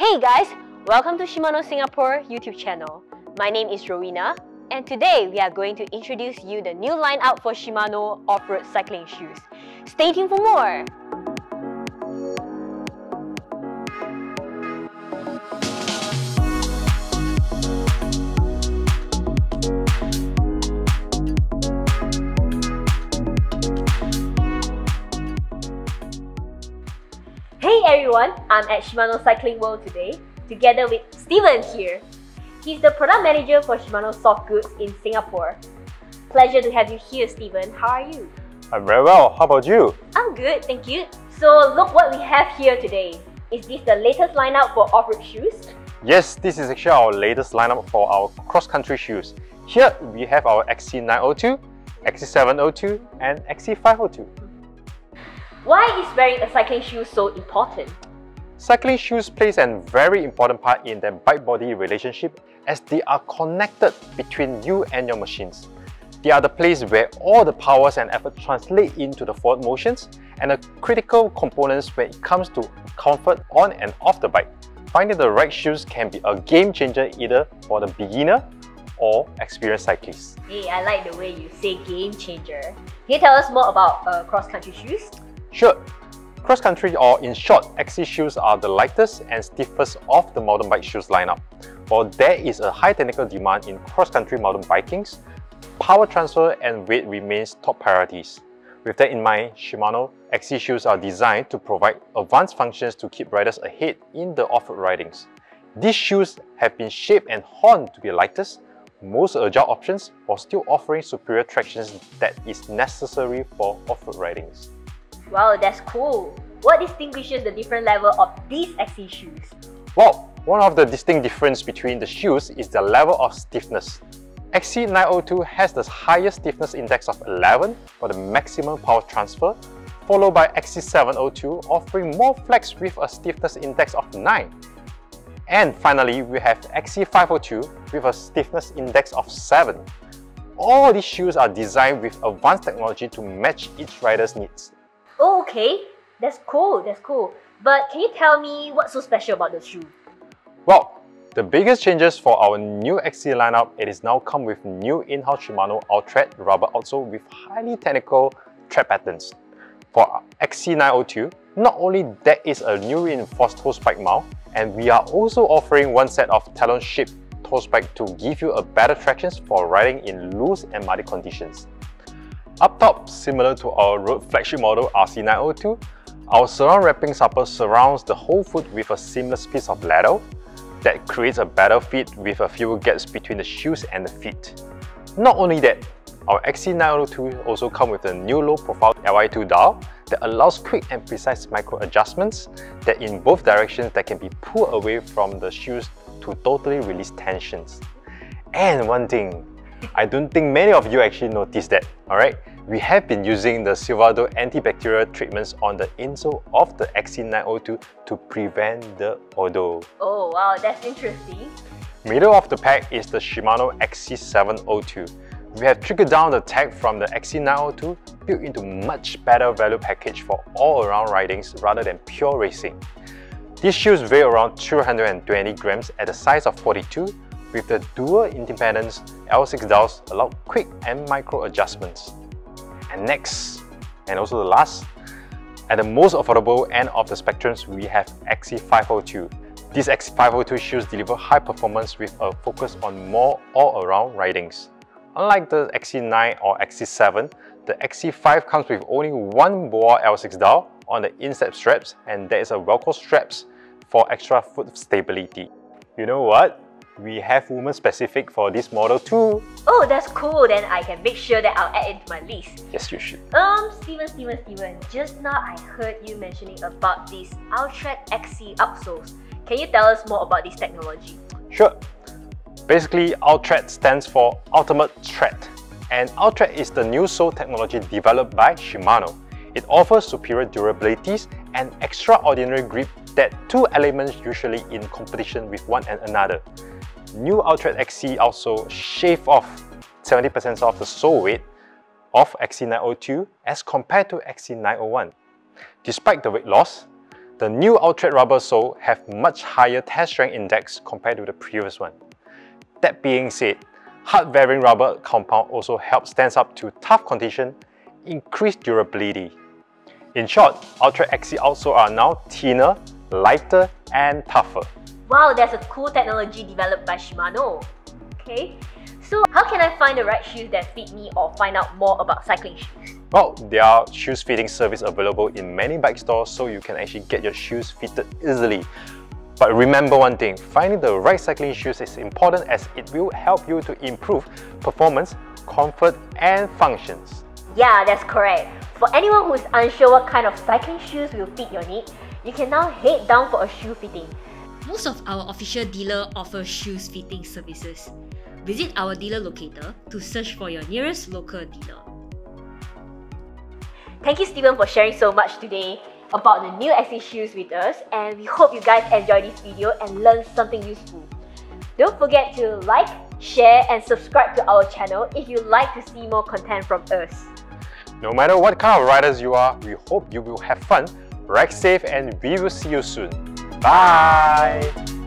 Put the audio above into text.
Hey guys, welcome to Shimano Singapore YouTube channel. My name is Rowena, and today we are going to introduce you the new line out for Shimano off-road cycling shoes. Stay tuned for more! Hey everyone, I'm at Shimano Cycling World today, together with Steven here. He's the product manager for Shimano Soft Goods in Singapore. Pleasure to have you here, Steven. How are you? I'm very well. How about you? I'm good, thank you. So look what we have here today. Is this the latest lineup for off-road shoes? Yes, this is actually our latest lineup for our cross-country shoes. Here we have our XC902, XC702, and XC502. Why is wearing a cycling shoe so important? Cycling shoes plays a very important part in the bike-body relationship as they are connected between you and your machines. They are the place where all the powers and effort translate into the forward motions and the critical components when it comes to comfort on and off the bike. Finding the right shoes can be a game-changer either for the beginner or experienced cyclists. Hey, I like the way you say game-changer. Can you tell us more about cross-country shoes? Sure. Cross-country, or in short, XC shoes are the lightest and stiffest of the mountain bike shoes lineup. While there is a high technical demand in cross-country mountain bikings, power transfer and weight remains top priorities. With that in mind, Shimano XC shoes are designed to provide advanced functions to keep riders ahead in the off-road ridings. These shoes have been shaped and honed to be the lightest, most agile options while still offering superior tractions that is necessary for off-road ridings. Wow, that's cool! What distinguishes the different level of these XC shoes? Well, one of the distinct differences between the shoes is the level of stiffness. XC902 has the highest stiffness index of 11 for the maximum power transfer, followed by XC702 offering more flex with a stiffness index of 9. And finally, we have XC502 with a stiffness index of 7. All these shoes are designed with advanced technology to match each rider's needs. Oh, okay, that's cool. But can you tell me what's so special about the shoe? Well, the biggest changes for our new XC lineup, it is now come with new in-house Shimano ULTREAD rubber outsole with highly technical tread patterns. For XC902, not only there is a new reinforced toe spike mount, and we are also offering one set of talon-shaped toe spike to give you a better traction for riding in loose and muddy conditions. Up top, similar to our road flagship model RC902, our surround wrapping supper surrounds the whole foot with a seamless piece of leather that creates a better fit with a fewer gaps between the shoes and the feet. Not only that, our XC902 also comes with a new low-profile LI2 dial that allows quick and precise micro-adjustments that in both directions that can be pulled away from the shoes to totally release tensions. And one thing, I don't think many of you actually noticed that, alright? We have been using the Silvado antibacterial treatments on the insole of the XC902 to prevent the odor. Oh wow, that's interesting. Middle of the pack is the Shimano XC702. We have trickled down the tech from the XC902 built into much better value package for all-around ridings rather than pure racing. These shoes weigh around 220 grams at a size of 42, with the dual independence L6 dials allow quick and micro adjustments. And next, and also the last, at the most affordable end of the spectrums, we have XC502. These XC502 shoes deliver high performance with a focus on more all-around ridings. Unlike the XC9 or XC7, the XC5 comes with only one Boa L6 dial on the instep straps, and there is a Velcro straps for extra foot stability. You know what? We have women specific for this model too. Oh, that's cool. Then I can make sure that I'll add it to my list. Yes, you should. Steven, just now I heard you mentioning about these ULTREAD XC upsoles. Can you tell us more about this technology? Sure. Basically, ULTREAD stands for Ultimate Tread, and ULTREAD is the new sole technology developed by Shimano. It offers superior durabilities and extraordinary grip that two elements usually in competition with one another. New ULTREAD XC also shave off 70% of the sole weight of XC902 as compared to XC901. Despite the weight loss, the new ULTREAD rubber sole have much higher tear strength index compared to the previous one. That being said, hard wearing rubber compound also helps stand up to tough conditions, increase durability. In short, ULTREAD XC outsole are now thinner, lighter and tougher. Wow, that's a cool technology developed by Shimano. Okay, so how can I find the right shoes that fit me or find out more about cycling shoes? Well, there are shoes fitting service available in many bike stores, so you can actually get your shoes fitted easily. But remember one thing, finding the right cycling shoes is important as it will help you to improve performance, comfort and functions. Yeah, that's correct. For anyone who is unsure what kind of cycling shoes will fit your need, you can now head down for a shoe fitting. Most of our official dealer offers shoes fitting services. Visit our dealer locator to search for your nearest local dealer. Thank you, Steven, for sharing so much today about the new XC shoes with us, and we hope you guys enjoyed this video and learned something useful. Don't forget to like, share and subscribe to our channel if you'd like to see more content from us. No matter what kind of riders you are, we hope you will have fun, ride safe and we will see you soon. Bye!